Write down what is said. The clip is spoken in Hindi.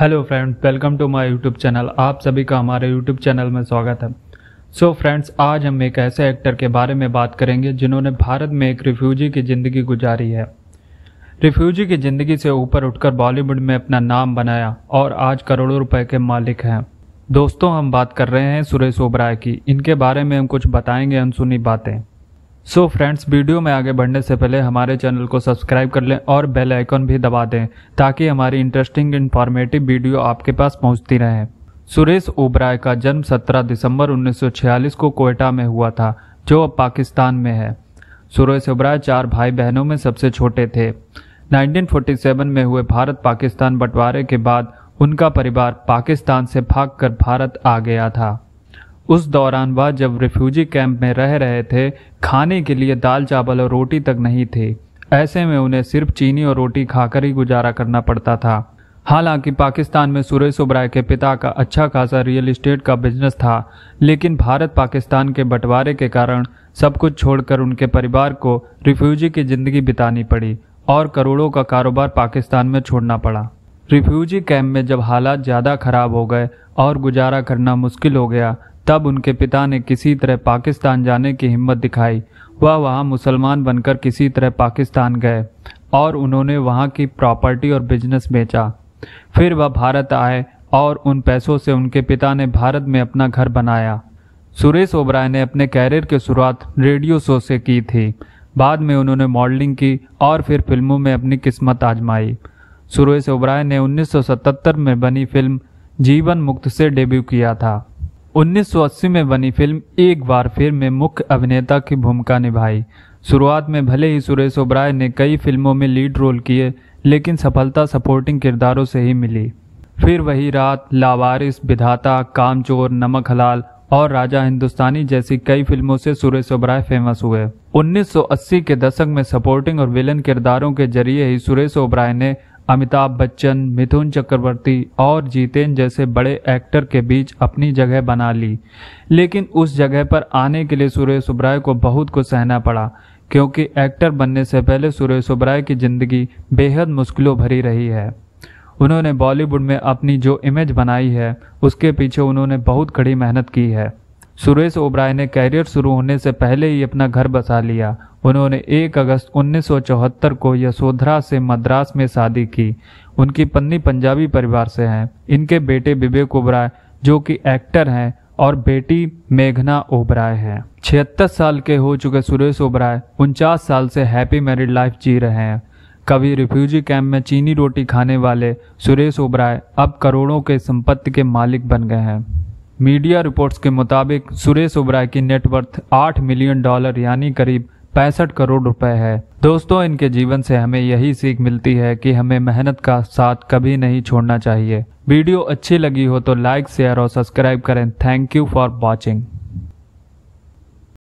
Hello friend, welcome to my YouTube channel. आप सभी का हमारे यूट्यूब चैनल में स्वागत है। सो फ्रेंड्स, आज हम एक ऐसे एक्टर के बारे में बात करेंगे जिन्होंने भारत में एक रिफ्यूजी की ज़िंदगी गुजारी है। रिफ्यूजी की ज़िंदगी से ऊपर उठकर बॉलीवुड में अपना नाम बनाया और आज करोड़ों रुपए के मालिक हैं। दोस्तों, हम बात कर रहे हैं सुरेश ओबराय की। इनके बारे में हम कुछ बताएँगे अनसुनी बातें। सो फ्रेंड्स, वीडियो में आगे बढ़ने से पहले हमारे चैनल को सब्सक्राइब कर लें और बेल आइकन भी दबा दें ताकि हमारी इंटरेस्टिंग इन्फॉर्मेटिव वीडियो आपके पास पहुंचती रहे। सुरेश ओबराय का जन्म 17 दिसंबर 1946 को क्वेटा में हुआ था, जो अब पाकिस्तान में है। सुरेश ओबराय 4 भाई बहनों में सबसे छोटे थे। 1947 में हुए भारत पाकिस्तान बंटवारे के बाद उनका परिवार पाकिस्तान से भागकर भारत आ गया था। उस दौरान वह जब रिफ्यूजी कैंप में रह रहे थे, खाने के लिए दाल चावल और रोटी तक नहीं थे। ऐसे में उन्हें सिर्फ चीनी और रोटी खाकर ही गुजारा करना पड़ता था। हालांकि पाकिस्तान में सुरेश ओबराय के पिता का अच्छा खासा रियल एस्टेट का बिजनेस था, लेकिन भारत पाकिस्तान के बंटवारे के कारण सब कुछ छोड़कर उनके परिवार को रिफ्यूजी की ज़िंदगी बितानी पड़ी और करोड़ों का कारोबार पाकिस्तान में छोड़ना पड़ा। रिफ्यूजी कैंप में जब हालात ज़्यादा खराब हो गए और गुजारा करना मुश्किल हो गया, तब उनके पिता ने किसी तरह पाकिस्तान जाने की हिम्मत दिखाई। वह वहां मुसलमान बनकर किसी तरह पाकिस्तान गए और उन्होंने वहां की प्रॉपर्टी और बिजनेस बेचा। फिर वह भारत आए और उन पैसों से उनके पिता ने भारत में अपना घर बनाया। सुरेश ओबराय ने अपने कैरियर की शुरुआत रेडियो शो से की थी। बाद में उन्होंने मॉडलिंग की और फिर फिल्मों में अपनी किस्मत आजमाई। सुरेश ओबराय ने 1977 में बनी फिल्म जीवन मुक्ति से डेब्यू किया था। 1980 में बनी फिल्म एक बार फिर में मुख्य अभिनेता की भूमिका निभाई। शुरुआत में भले ही सुरेश ओबराय ने कई फिल्मों में लीड रोल किए, लेकिन सफलता सपोर्टिंग किरदारों से ही मिली। फिर वही रात, लावारिस, विधाता, कामचोर, नमक हलाल और राजा हिंदुस्तानी जैसी कई फिल्मों से सुरेश ओबराय फेमस हुए। 1980 के दशक में सपोर्टिंग और विलन किरदारों के जरिए ही सुरेश ओबराय ने अमिताभ बच्चन, मिथुन चक्रवर्ती और जीतेंद्र जैसे बड़े एक्टर के बीच अपनी जगह बना ली। लेकिन उस जगह पर आने के लिए सुरेश ओबराय को बहुत कुछ सहना पड़ा, क्योंकि एक्टर बनने से पहले सुरेश ओबराय की ज़िंदगी बेहद मुश्किलों भरी रही है। उन्होंने बॉलीवुड में अपनी जो इमेज बनाई है, उसके पीछे उन्होंने बहुत कड़ी मेहनत की है। सुरेश ओबराय ने कैरियर शुरू होने से पहले ही अपना घर बसा लिया। उन्होंने 1 अगस्त 1974 को यशोधरा से मद्रास में शादी की। उनकी पत्नी पंजाबी परिवार से हैं। इनके बेटे विवेक ओबराय, जो कि एक्टर हैं, और बेटी मेघना ओबराय हैं। 76 साल के हो चुके सुरेश ओबराय 49 साल से हैप्पी मैरिड लाइफ जी रहे हैं। कभी रिफ्यूजी कैंप में चीनी रोटी खाने वाले सुरेश ओबराय अब करोड़ों के संपत्ति के मालिक बन गए हैं। मीडिया रिपोर्ट्स के मुताबिक सुरेश ओबराय की नेटवर्थ $8 मिलियन यानी करीब 65 करोड़ रुपए है। दोस्तों, इनके जीवन से हमें यही सीख मिलती है कि हमें मेहनत का साथ कभी नहीं छोड़ना चाहिए। वीडियो अच्छी लगी हो तो लाइक, शेयर और सब्सक्राइब करें। Thank you for watching.